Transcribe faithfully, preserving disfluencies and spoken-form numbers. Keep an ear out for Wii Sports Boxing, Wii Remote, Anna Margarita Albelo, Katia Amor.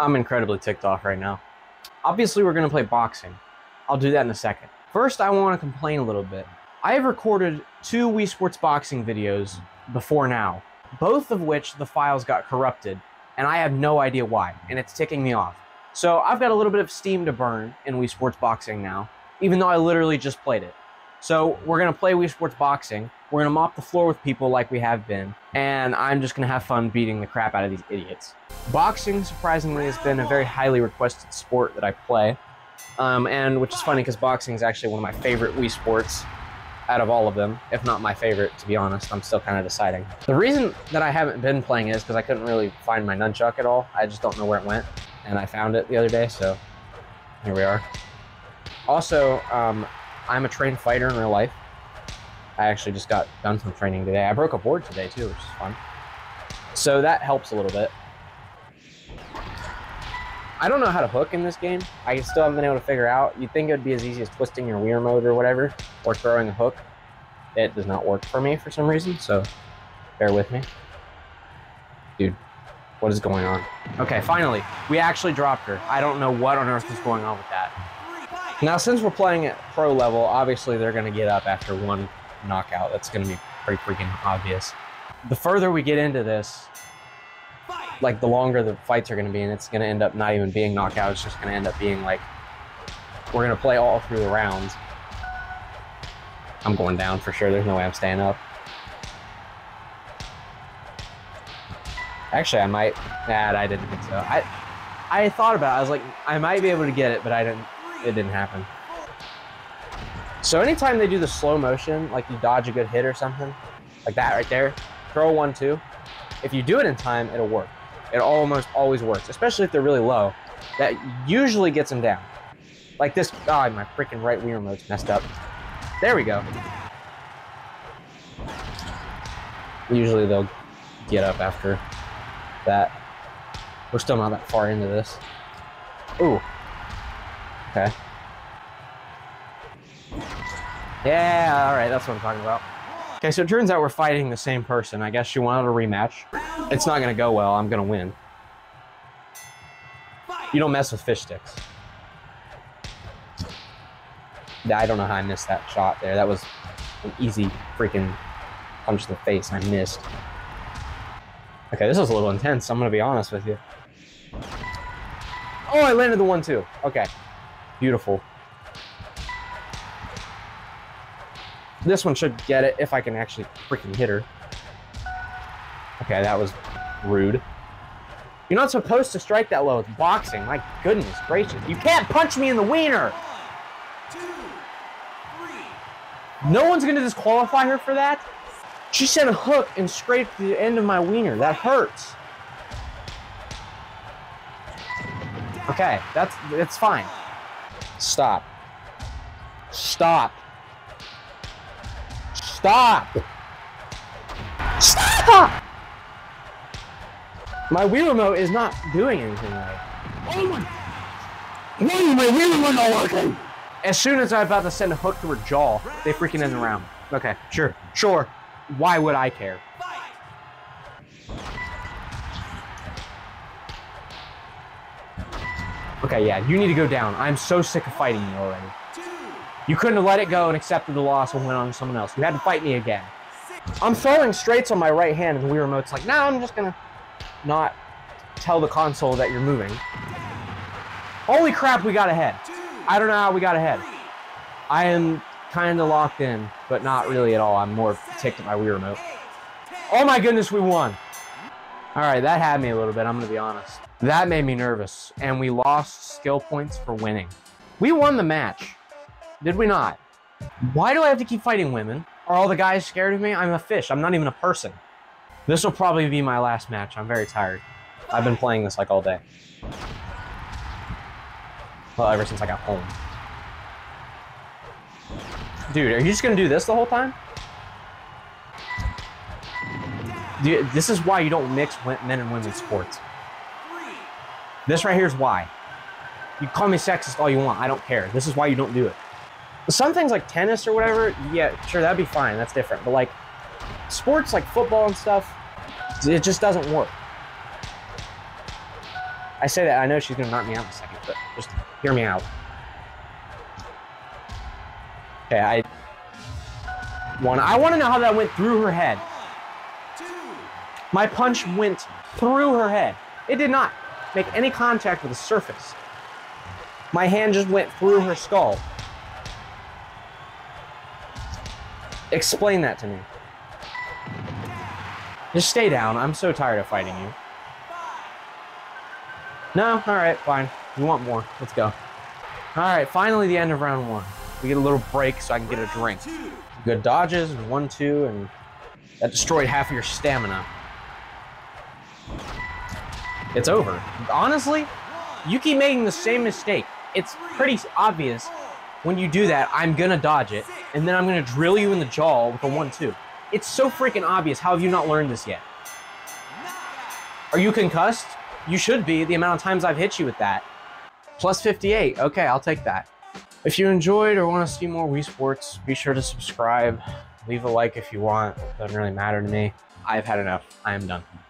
I'm incredibly ticked off right now. Obviously, we're going to play boxing. I'll do that in a second. First, I want to complain a little bit. I have recorded two Wii Sports Boxing videos before now, both of which the files got corrupted, and I have no idea why, and it's ticking me off. So I've got a little bit of steam to burn in Wii Sports Boxing now, even though I literally just played it. So we're going to play Wii Sports Boxing, we're going to mop the floor with people like we have been, and I'm just going to have fun beating the crap out of these idiots. Boxing, surprisingly, has been a very highly requested sport that I play, um, and which is funny because boxing is actually one of my favorite Wii sports out of all of them, if not my favorite, to be honest. I'm still kind of deciding. The reason that I haven't been playing is because I couldn't really find my nunchuck at all. I just don't know where it went, and I found it the other day, so here we are. Also, um, I'm a trained fighter in real life. I actually just got done from training today. I broke a board today too, which is fun. So that helps a little bit. I don't know how to hook in this game. I still haven't been able to figure out. You'd think it would be as easy as twisting your Wii remote or whatever, or throwing a hook. It does not work for me for some reason, so bear with me. Dude, what is going on? Okay, finally, we actually dropped her. I don't know what on earth is going on with that. Now, since we're playing at pro level, obviously they're gonna get up after one knockout. That's gonna be pretty freaking obvious. The further we get into this, like the longer the fights are going to be, and it's going to end up not even being knockout. It's just going to end up being like, we're going to play all through the rounds. I'm going down for sure. There's no way I'm staying up. Actually, I might. Nah, I didn't think so. I, I thought about it. I was like, I might be able to get it, but I didn't. It didn't happen. So anytime they do the slow motion, like you dodge a good hit or something, like that right there, throw one, two. If you do it in time, it'll work. It almost always works, especially if they're really low. That usually gets them down. Like this, ah, oh, my freaking right Wii remote's messed up. There we go. Usually they'll get up after that. We're still not that far into this. Ooh. Okay. Yeah, all right, that's what I'm talking about. Okay, so it turns out we're fighting the same person. I guess she wanted a rematch. It's not gonna go well, I'm gonna win. You don't mess with fish sticks. I don't know how I missed that shot there. That was an easy freaking punch in the face, I missed. Okay, this was a little intense, I'm gonna be honest with you. Oh, I landed the one too, okay. Beautiful. This one should get it if I can actually freaking hit her. Okay, that was rude. You're not supposed to strike that low. It's boxing. My goodness gracious. You can't punch me in the wiener! One, two, three. No one's going to disqualify her for that? She sent a hook and scraped the end of my wiener. That hurts. Okay, that's, that's fine. Stop. Stop. Stop! Stop! My Wii remote is not doing anything right. Oh my! Why is my Wii remote not working? As soon as I'm about to send a hook to her jaw, they freaking end the round. Okay, sure, sure. Why would I care? Okay, yeah, you need to go down. I'm so sick of fighting you already. You couldn't have let it go and accepted the loss and went on to someone else. You had to fight me again. I'm throwing straights on my right hand and the Wii remote's like, nah, I'm just gonna not tell the console that you're moving. Holy crap, we got ahead. I don't know how we got ahead. I am kinda locked in, but not really at all. I'm more ticked at my Wii remote. Oh my goodness, we won. All right, that had me a little bit, I'm gonna be honest. That made me nervous, and we lost skill points for winning. We won the match. Did we not? Why do I have to keep fighting women? Are all the guys scared of me? I'm a fish. I'm not even a person. This will probably be my last match. I'm very tired. I've been playing this like all day. Well, ever since I got home. Dude, are you just gonna do this the whole time? Dude, this is why you don't mix men and women's sports. This right here is why. You call me sexist all you want. I don't care. This is why you don't do it. Some things like tennis or whatever, yeah, sure, that'd be fine. That's different. But like sports like football and stuff, it just doesn't work. I say that, I know she's gonna knock me out in a second, but just hear me out. Okay, I one. I wanna know how that went through her head. My punch went through her head. It did not make any contact with the surface. My hand just went through her skull. Explain that to me. Just stay down. I'm so tired of fighting you. No? Alright, fine. You want more. Let's go. Alright, finally the end of round one. We get a little break so I can get a drink. Good dodges, and one, two, and that destroyed half of your stamina. It's over. Honestly, you keep making the same mistake. It's pretty obvious when you do that, I'm gonna dodge it, and then I'm gonna drill you in the jaw with a one, two. It's so freaking obvious. How have you not learned this yet? Are you concussed? You should be, the amount of times I've hit you with that. plus fifty-eight, okay, I'll take that. If you enjoyed or want to see more Wii Sports, be sure to subscribe. Leave a like if you want, it doesn't really matter to me. I've had enough, I am done.